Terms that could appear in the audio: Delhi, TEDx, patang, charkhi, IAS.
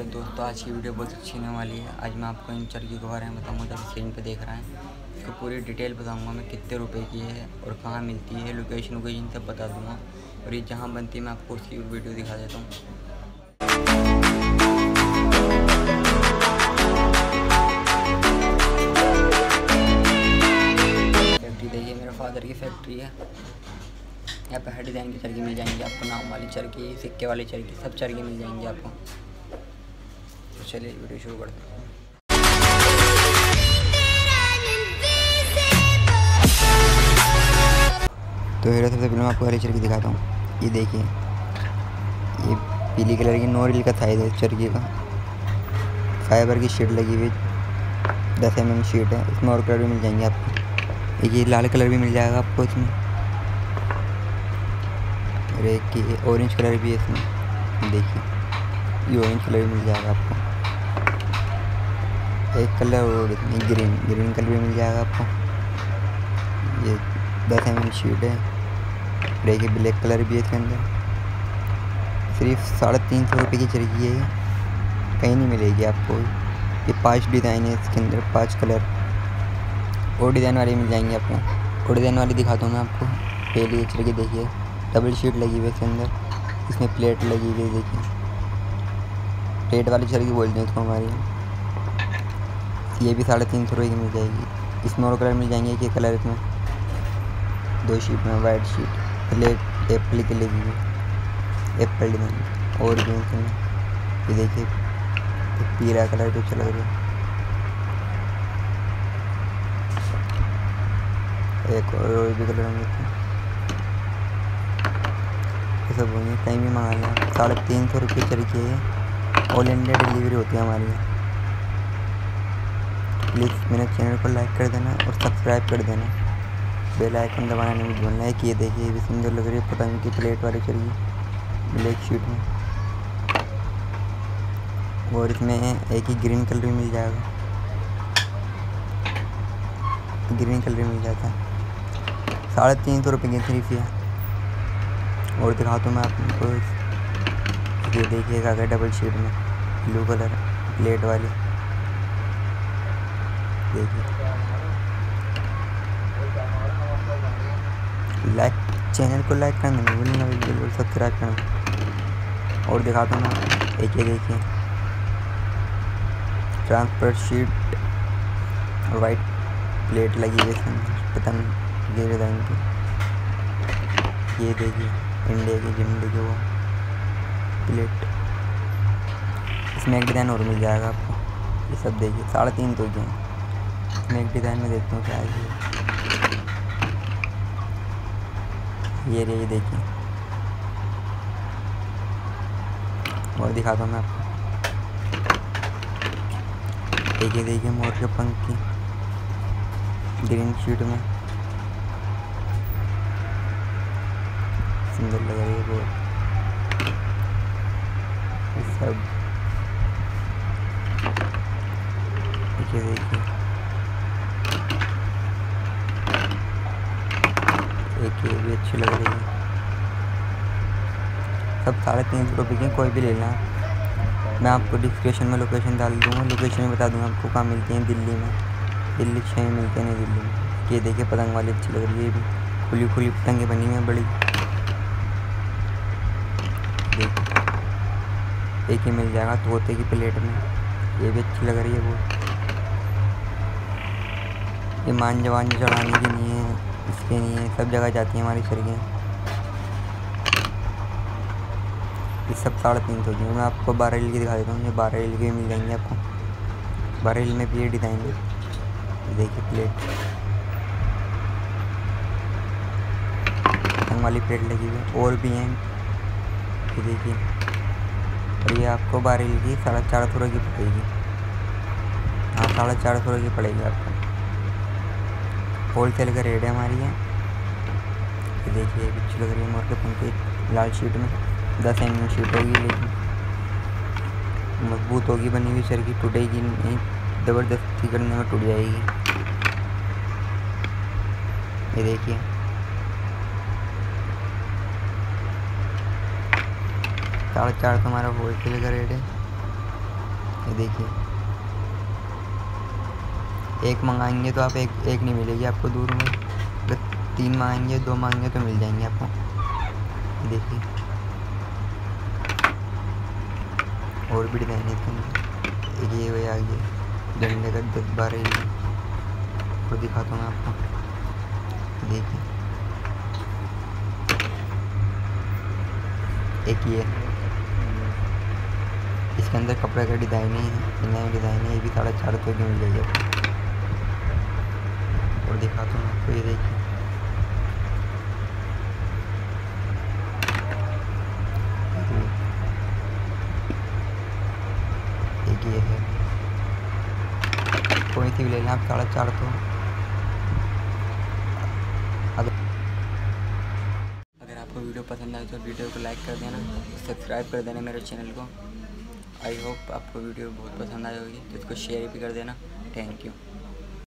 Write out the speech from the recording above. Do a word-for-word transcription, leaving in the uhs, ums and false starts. Hello दोस्तों, आज की वीडियो बहुत अच्छी होने वाली है। आज मैं आपको इन चरखी के बारे में बताऊंगा जो स्क्रीन पे देख रहे हैं। इसको पूरी डिटेल बताऊंगा मैं, कितने रुपए की है और कहाँ मिलती है, लोकेशन वोकेशन सब बता दूंगा। और ये जहाँ बनती है मैं आपको उसकी वीडियो दिखा देता हूँ। देखिए, मेरे फादर की फैक्ट्री है। यहाँ पे हर डिज़ाइन की चरखी मिल जाएंगी आपको, नाम वाली चरखी, सिक्के वाली चरखी, सब चरखी मिल जाएंगी आपको। तो चलिए वीडियो शुरू करते हैं। तो हेलो, सबसे पहले मैं आपको हरी चरखी दिखाता हूँ। ये देखिए, ये पीली कलर की नोरिल का साइज है चरखी का। फाइबर की शीट लगी हुई दस एम एम शीट है, इसमें और कलर भी मिल जाएंगे आपको। ये लाल कलर भी मिल जाएगा आपको इसमें, और एक ये ऑरेंज कलर भी है इसमें। देखिए, ये ऑरेंज कलर भी मिल जाएगा आपको, एक कलर और इसमें ग्रीन ग्रीन कलर भी मिल जाएगा आपको। ये दस एम एम शीट है। देखिए, ब्लैक कलर भी है इसके अंदर। सिर्फ साढ़े तीन सौ रुपये की चरखी है, कहीं नहीं मिलेगी आपको। ये पाँच डिज़ाइन है इसके अंदर, पाँच कलर। और डिज़ाइन वाली मिल जाएंगी आपको। और डिज़ाइन वाली दिखाता हूँ मैं आपको। पहली चरखी देखिए, डबल शीट लगी हुई है इसके अंदर, इसमें प्लेट लगी हुई है। देखिए, प्लेट वाली चरखी बोलते हैं इसको हमारी। ये भी साढ़े तीन सौ रुपये की मिल जाएगी। इसमें और कलर मिल जाएंगे, एक कलर इसमें, दो शीट में, वाइट शीट, प्लेट एप्पल की लगी हुई, एप्पल डिजाइन और भी इसमें। ये देखिए, पीला कलर भी अच्छा लग रहा है। एक और भी कलर होंगे, ये सब होंगे। कहीं भी मंगा लें, साढ़े तीन सौ रुपये चरखी है। ऑल इंडिया डिलीवरी होती है हमारी। प्लीज़ मेरे चैनल को लाइक कर देना और सब्सक्राइब कर देना, बेल आइकन दबाना नहीं भूलना है। कि देखिए, ये भी सुंदर लग रही है पतंग की प्लेट वाली चरखी, ब्लैक शीट में। और इसमें एक ही ग्रीन कलर भी मिल जाएगा, ग्रीन कलर मिल जाता है। साढ़े तीन सौ रुपये की सिर्फ है। और दिखाता हूँ मैं आपको। ये देखिए, आगे डबल शीट में ब्लू कलर प्लेट वाली। देखिए, लाइक चैनल को लाइक करना नहीं भूलना, बिल्कुल सब्सक्राइब करना। और दिखाता हूँ मैं एक, ये देखिए, ट्रांसपेरेंट शीट और वाइट प्लेट लगी हुई है पतंग ये डिज़ाइन की। ये देखिए, इंडिया की झंडे की वो प्लेट, इसमें एक डिज़ाइन और मिल जाएगा आपको। ये सब देखिए, साढ़े तीन सौ के हैं। इसमें एक डिज़ाइन में देखता हूँ क्या है। ये रही, देखिए। और दिखाता हूँ मैं आपको। देखिए देखिए मोर के पंख की, ग्रीन शीट में, सुंदर लग रही है बहुत। ये सब देखिए देखिए एक ये भी अच्छी लग रही है। सब साढ़े तीन सौ रुपये की, कोई भी ले लेना। मैं आपको डिस्क्रिप्शन में लोकेशन डाल दूँगा, लोकेशन में बता दूँगा आपको कहाँ मिलती है। दिल्ली में, दिल्ली छः में मिलते हैं, नहीं दिल्ली में। ये देखिए, पतंग वाली अच्छी लग रही है, ये भी खुली खुली पतंगें बनी हुई हैं बड़ी। एक ही मिल जाएगा तोते की प्लेट में, ये भी अच्छी लग रही है वो। ये मान जवान चढ़ाने के लिए है, इसके लिए सब जगह जाती है हमारी चरखियाँ। ये सब साढ़े तीन सौ की। मैं आपको बारह रील की दिखा देता हूँ। ये बारह रील की मिल जाएंगी आपको। बारह रील में भी ये डिज़ाइन है। देखिए, प्लेट रंग वाली प्लेट लगी हुई है, और भी हैं। ये देखिए, और ये आपको बारह रील की साढ़े चार सौ रुपये की पड़ेगी। हाँ, साढ़े चार सौ रुपये की पड़ेगी आपको। होल सेल का रेट है हमारी है। ये देखिए, अच्छी लग रही है मोर के पंख, लाल शीट में, दस एम एम शीट होगी, लेकिन मजबूत होगी बनी हुई चरखी, टूटेगी नहीं, ज़बरदस्ती करने में टूट जाएगी। ये देखिए, साढ़े चार सौ हमारा होलसेल का रेट है। देखिए, एक मंगाएंगे तो आप एक एक नहीं मिलेगी आपको दूर में, अगर तीन मंगाएंगे दो मंगाएंगे तो मिल जाएंगे आपको। देखिए और भी डिजाइन है इसके अंदर, एक ये वही आ गई डंडे का दस बारह को दिखाता हूँ मैं आपको। देखिए एक ये इसके अंदर कपड़े का डिज़ाइन है, नया डिज़ाइन है, ये भी साढ़े चार सौ की मिल जाएगी आपको। और दिखाता हूँ आपको, ये देखिए एक ये है, कोई सी भी ले लें आप साढ़े चार सौ। वीडियो पसंद आए तो वीडियो को लाइक कर देना, सब्सक्राइब कर देना मेरे चैनल को। आई होप आपको वीडियो बहुत पसंद आई होगी, तो इसको शेयर भी कर देना। Thank you.